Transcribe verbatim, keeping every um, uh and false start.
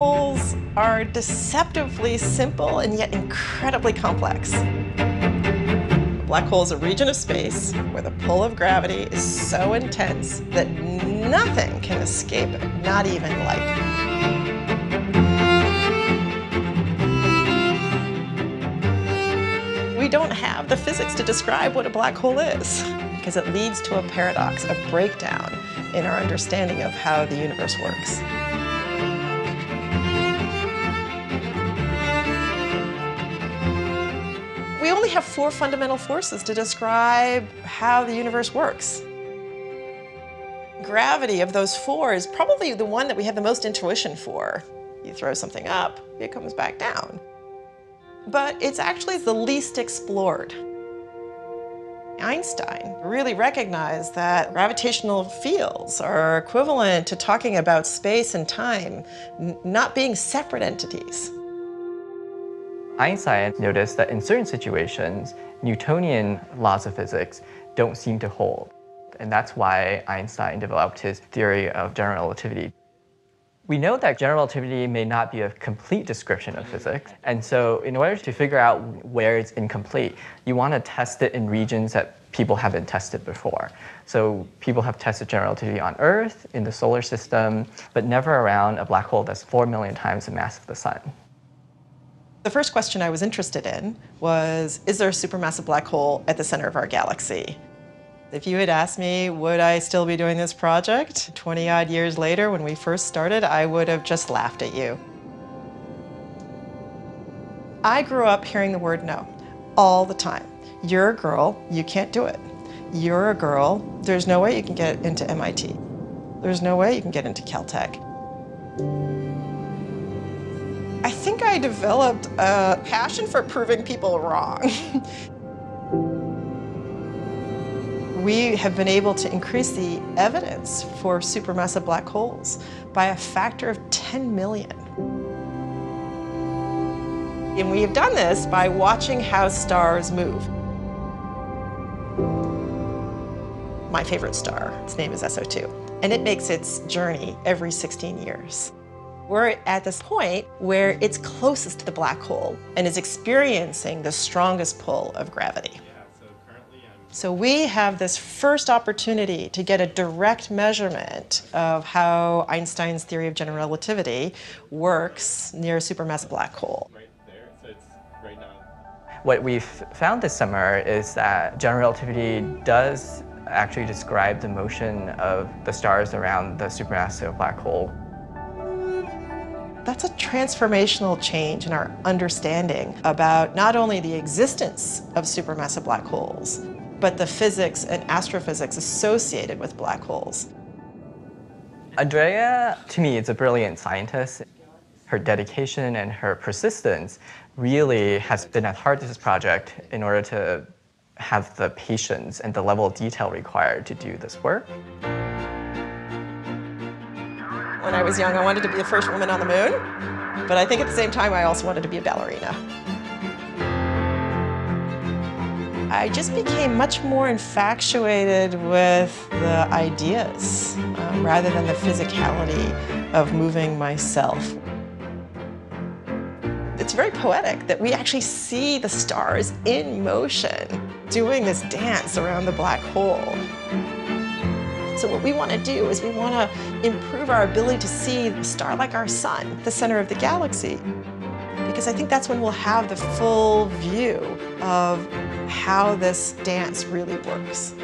Holes are deceptively simple and yet incredibly complex. A black hole is a region of space where the pull of gravity is so intense that nothing can escape it, not even light. We don't have the physics to describe what a black hole is because it leads to a paradox, a breakdown in our understanding of how the universe works. We only have four fundamental forces to describe how the universe works. Gravity, of those four, is probably the one that we have the most intuition for. You throw something up, it comes back down. But it's actually the least explored. Einstein really recognized that gravitational fields are equivalent to talking about space and time not being separate entities. Einstein noticed that in certain situations, Newtonian laws of physics don't seem to hold. And that's why Einstein developed his theory of general relativity. We know that general relativity may not be a complete description of physics. And so in order to figure out where it's incomplete, you want to test it in regions that people haven't tested before. So people have tested general relativity on Earth, in the solar system, but never around a black hole that's four million times the mass of the sun. The first question I was interested in was, is there a supermassive black hole at the center of our galaxy? If you had asked me, would I still be doing this project twenty odd years later when we first started, I would have just laughed at you. I grew up hearing the word no all the time. You're a girl, you can't do it. You're a girl, there's no way you can get into M I T. There's no way you can get into Caltech. I think I developed a passion for proving people wrong. We have been able to increase the evidence for supermassive black holes by a factor of ten million. And we have done this by watching how stars move. My favorite star, its name is S O two, and it makes its journey every sixteen years. We're at this point where it's closest to the black hole and is experiencing the strongest pull of gravity. Yeah, so, currently I'm... so we have this first opportunity to get a direct measurement of how Einstein's theory of general relativity works near a supermassive black hole. Right there, so it's right now. What we've found this summer is that general relativity does actually describe the motion of the stars around the supermassive black hole. That's a transformational change in our understanding about not only the existence of supermassive black holes, but the physics and astrophysics associated with black holes. Andrea, to me, is a brilliant scientist. Her dedication and her persistence really has been at heart of this project in order to have the patience and the level of detail required to do this work. When I was young, I wanted to be the first woman on the moon, but I think at the same time, I also wanted to be a ballerina. I just became much more infatuated with the ideas uh, rather than the physicality of moving myself. It's very poetic that we actually see the stars in motion doing this dance around the black hole. So what we want to do is we want to improve our ability to see a star like our sun, the center of the galaxy, because I think that's when we'll have the full view of how this dance really works.